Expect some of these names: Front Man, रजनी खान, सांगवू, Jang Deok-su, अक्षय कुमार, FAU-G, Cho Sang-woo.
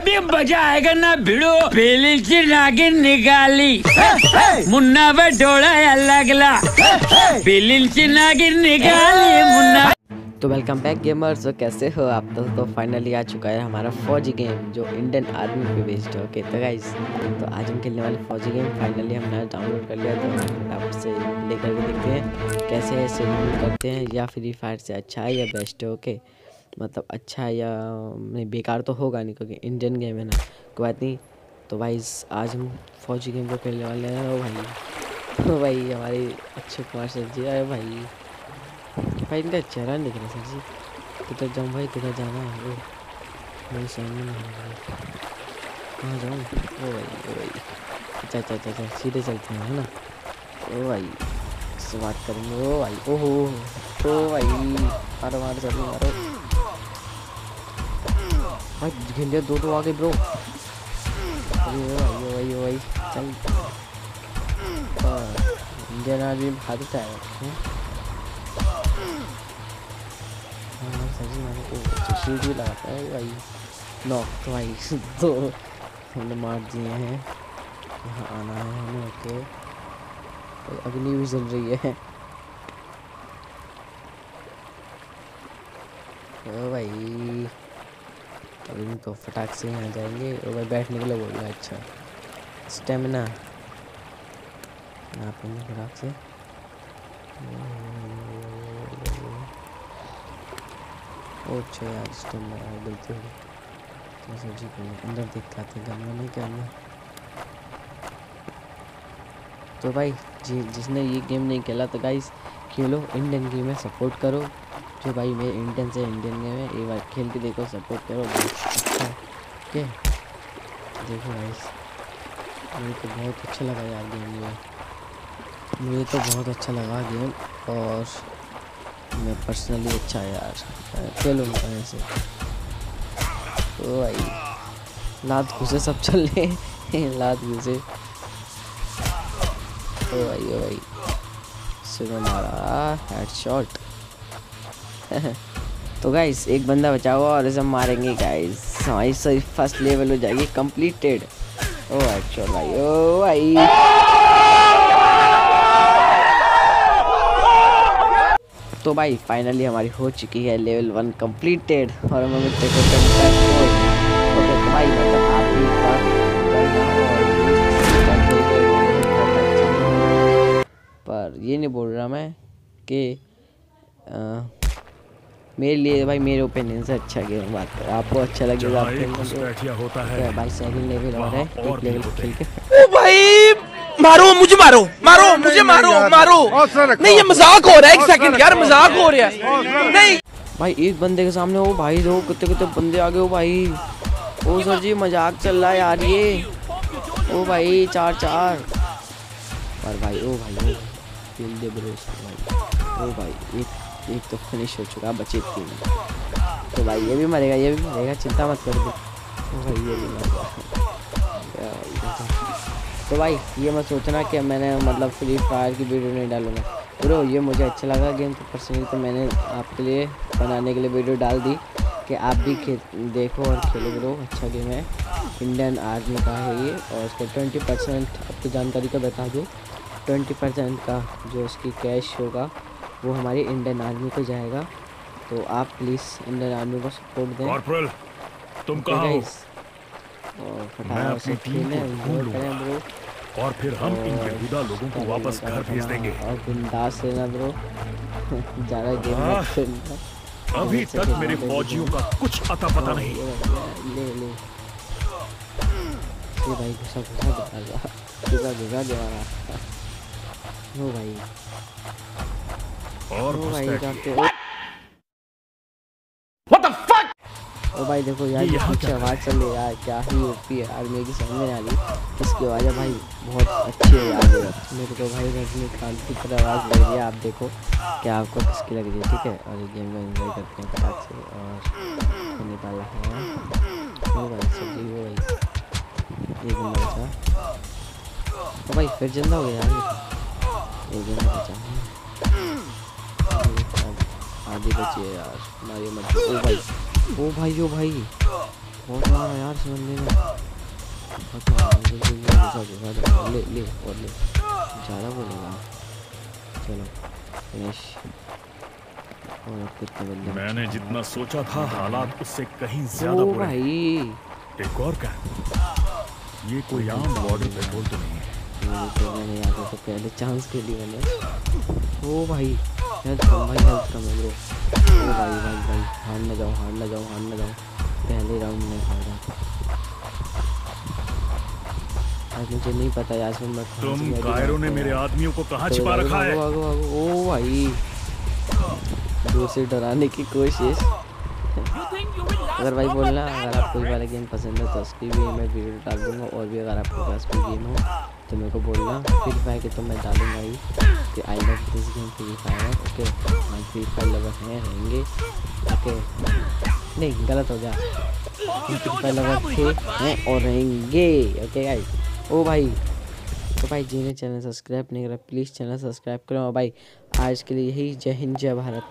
अभी मजा आएगा ना भिड़ो, बेली की नागिन निकाली, मुन्ना पर डोड़ा अलग ला, बेली की नागिन निकाली मुन्ना। तो वेलकम बैक गेमर्स, कैसे हो आप। तो फाइनली आ चुका है हमारा फौजी गेम जो इंडियन आर्मी पे बेस्ड है। ओके तो गाइस, तो आज हम खेलने वाले फौजी गेम फाइनली हमने डाउनलोड कर लिया, तो आपसे प्ले करके देखते हैं कैसे है, शेड्यूल करते हैं या फ्री फायर से अच्छा है या बेस्ट है। ओके मतलब अच्छा है या नहीं, बेकार तो होगा नहीं क्योंकि इंडियन गेम है ना, कोई बात नहीं। तो भाई आज हम फौजी गेम को खेलने वाले हैं। भाई हमारे अक्षय कुमार सर जी आए। भाई इनका चेहरा नहीं दिख रहा सर जी, किधर जाऊँ भाई, किधर जाना है वो मेरे सामने नहीं है, कहाँ जाऊँ। ओ भाई अच्छा अच्छा अच्छा सीधे चलते हैं है ना। ओ भाई इससे बात करेंगे। ओ भाई ओहो ओ भाई मारो मारो चलो मारो भाई, घिंडिया दो दो आ गए ब्रो। ओ भाई चल इंडियन आर्मी भागता है जी मैंने को शील्ड भी लगाता है भाई। नॉक तो भाई दो हमने मार दिए हैं। यहाँ आना है हमें। ओके अग्नि भी जल रही है। ओ भाई अग्नि तो फटाक से यहाँ जाएंगे। ओ भाई बैठने के लिए बोल रहा है। अच्छा स्टेमिना यहाँ पे फटाक से। अच्छा यार सिस्टम में गलती हो गई, सर जी को अंदर दिखाते गंदा नहीं करना। तो भाई जिसने ये गेम नहीं खेला तो गाइस खेलो, इंडियन गेम में सपोर्ट करो। जो भाई मेरे इंडियन से इंडियन गेम है, एक बार खेल के देखो, सपोर्ट करो। ओके देखो गाइस मुझे तो बहुत अच्छा लगा यार गेम में, मुझे तो बहुत अच्छा लगा गेम और मैं पर्सनली अच्छा यार खेलूँगा ऐसे। ओ भाई लात घुसे सब चल रहे लात घुसे। ओ भाई सुनो मारा हेडशॉट तो गाइस एक बंदा बचा हुआ और इसे मारेंगे गाइस, हमारी सही फर्स्ट लेवल हो जाएगी कंप्लीटेड। ओ हेडशॉट भाई। ओ भाई तो भाई फाइनली हमारी हो चुकी है लेवल 1 कंप्लीटेड और हमें मिलते हैं पर ये नहीं बोल रहा मैं कि मेरे लिए भाई मेरे ओपिनियन से अच्छा गेम बात कर, आपको अच्छा लगेगा भाई। सेकंड लेवल और है, एक लेवल खेल के भाई मारो मुझे, मारो मारो मुझे, मारो मारो नहीं ये मजाक हो रहा है। एक सेकंड यार मजाक हो रहा है नहीं भाई, एक बंदे के सामने वो भाई दो कितने कितने बंदे आ गए। ओ भाई ओ सर जी मजाक चल रहा है यार ये। ओ भाई चार चार और भाई। ओ भाई खेल दे ब्रो भाई। ओ भाई एक तो फिनिश हो चुका, बचे तीन। तो भाई ये भी मरेगा, ये भी मरेगा, चिंता मत कर दो। ओ भाई ये भी मरेगा। तो भाई ये मत सोचना कि मैंने मतलब फ्री फायर की वीडियो नहीं डालूंगा ब्रो, ये मुझे अच्छा लगा गेम तो पर्सनली, तो मैंने आपके लिए बनाने के लिए वीडियो डाल दी कि आप भी देखो और खेलो ब्रो। अच्छा गेम है, इंडियन आर्मी का है ये और इसका 20% आपकी जानकारी का बता दूँ, 20% का जो इसकी कैश होगा वो हमारी इंडियन आर्मी को जाएगा। तो आप प्लीज़ इंडियन आर्मी को सपोर्ट दें। तुम और फटाफट से खेलें ब्रो और फिर हम इन बेहुदा लोगों को वापस घर भेज देंगे। और बिंदास रहना ब्रो ज़्यादा गेम मत खेलना। अभी तक मेरे फौजियों का कुछ अता पता नहीं। ले ले ये भाई गुस्सा गुस्सा जा रहा है। ओ भाई और भाई जाते। ओ भाई देखो यार अच्छी आवाज़ चल रही यार, क्या ही ओपी है आर्मी की सामने आ रही किसकी आवाज़ है भाई, बहुत अच्छी है यार मेरे को भाई रजनी खान की तरह आवाज़ लग रही है। आप देखो क्या आपको किसकी लग रही है, ठीक है। और ये गेम को एंजॉय करते हैं फटाक से और होने वाला है। ओ भाई सभी वो भाई एक दिन बचा। ओ भाई फिर जिंदा हो गया यार, एक दिन बचा आधी बची है यार, मारियो मत। ओ भाई ओ भाई बहुत मारा यार समझ लेना, ले और ले, ज़्यादा बोलेगा। चलो फिनिश। और अब कितने बंदे, मैंने जितना सोचा था हालात उससे कहीं ज़्यादा बुरे। एक और का ये कोई आम बॉर्डर पेट्रोल तो नहीं है। मैंने यहाँ से पहले चांस के लिए मैंने, ओ भाई हेल्प करो भाई, हेल्प करो मेरे, ओ भाई भाई भाई हार ना जाओ, हार ना जाओ, हार ना जाओ। पहले राउंड में हारा। आज मुझे नहीं पता यार मैं, तुम कायरों ने मेरे आदमियों को कहाँ छिपा रखा है। ओ भाई दो से डराने की कोशिश। अगर भाई बोलना, अगर आपको ये वाला गेम पसंद है तो उसकी भी मैं वीडियो डाल दूँगा। और भी अगर आपके पास कोई गेम हो तो मेरे को बोलना, फ्री फायर के तो मैं डालूँगा ही कि I love this game free fire. Okay मैं फ्री फायर लवर हैं, रहेंगे। ओके नहीं गलत हो गया, फ्री फायर लवर थे हैं और रहेंगे। ओके गाइस, ओ भाई तो भाई जिन्हें चैनल सब्सक्राइब नहीं करा प्लीज़ चैनल सब्सक्राइब करो। और भाई आज के लिए यही, जय हिंद जय भारत।